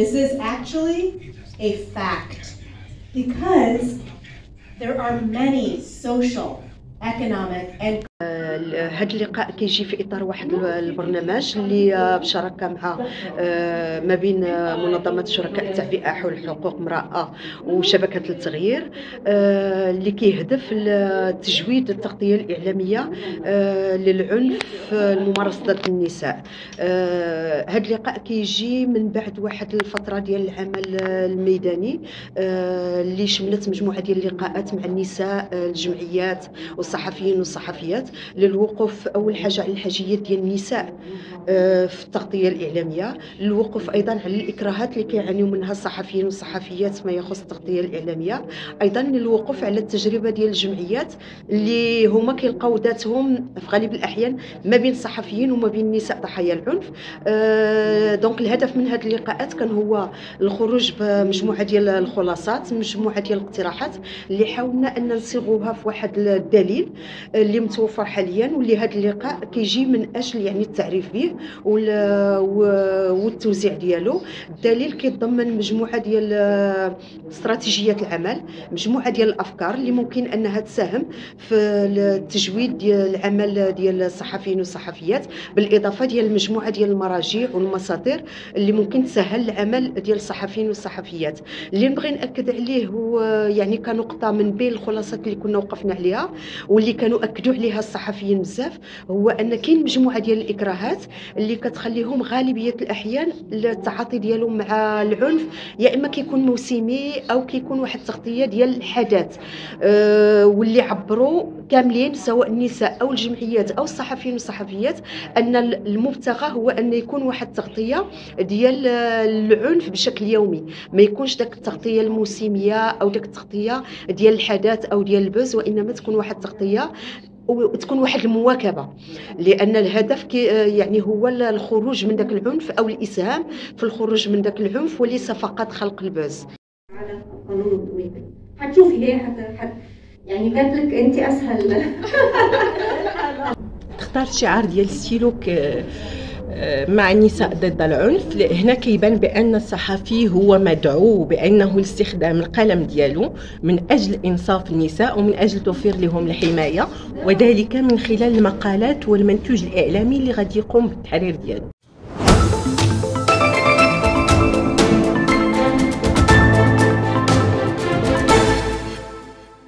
This is actually a fact because there are many social, economic and هذا اللقاء كيجي في اطار واحد البرنامج اللي بشراكه ما بين منظمه شركاء التعبئه حول حقوق امراه وشبكه التغيير اللي كيهدف لتجويد التغطيه الاعلاميه للعنف الممارس ضد النساء. هذا اللقاء كيجي من بعد واحد الفتره ديال العمل الميداني اللي شملت مجموعه ديال اللقاءات مع النساء، الجمعيات والصحفيين والصحفيات للوقوف أول حاجة على الحاجيات ديال النساء في التغطية الإعلامية، للوقوف أيضا على الإكراهات اللي كيعانيو منها الصحفيين والصحفيات فيما يخص التغطية الإعلامية، أيضا للوقوف على التجربة ديال الجمعيات اللي هما كيلقاو ذاتهم في غالب الأحيان ما بين الصحفيين وما بين النساء ضحايا العنف. دونك الهدف من هذه اللقاءات كان هو الخروج بمجموعة ديال الخلاصات، مجموعة ديال الاقتراحات اللي حاولنا أن نصيغوها في واحد الدليل اللي متوفر حاليا، واللي هذا اللقاء كيجي من اجل يعني التعريف به والتوزيع ديالو. الدليل كيتضمن مجموعه ديال استراتيجيات العمل، مجموعه ديال الافكار اللي ممكن انها تساهم في التجويد ديال العمل ديال الصحفيين والصحفيات، بالاضافه ديال مجموعه ديال المراجع والمصادر اللي ممكن تسهل العمل ديال الصحفيين والصحفيات. اللي نبغي ناكد عليه هو يعني كنقطه من بين الخلاصات اللي كنا وقفنا عليها واللي كانوا اكدوا عليها الصحفيين بزاف، هو ان كاين مجموعه ديال الاكراهات اللي كتخليهم غالبيه الاحيان التعاطي ديالهم مع العنف يا اما كيكون موسمي او كيكون واحد التغطيه ديال الحدث، واللي عبروا كاملين سواء النساء او الجمعيات او الصحفيين والصحفيات ان المبتغى هو ان يكون واحد التغطيه ديال العنف بشكل يومي، ما يكونش داك التغطيه الموسميه او داك التغطيه ديال الحدث او ديال البز، وانما تكون واحد التغطيه وتكون واحد المواكبه، لان الهدف يعني هو الخروج من ذاك العنف او الاسهام في الخروج من ذاك العنف وليس فقط خلق البؤس. على القانون الوطني حتشوفي هي يعني قالت لك انت اسهل. اختار شعار ديال السيلوك مع النساء ضد العنف. هنا كيبان بان الصحفي هو مدعو بانه لاستخدام القلم ديالو من اجل انصاف النساء ومن اجل توفير لهم الحمايه، وذلك من خلال المقالات والمنتوج الاعلامي اللي غادي يقوم بالتحرير ديالو.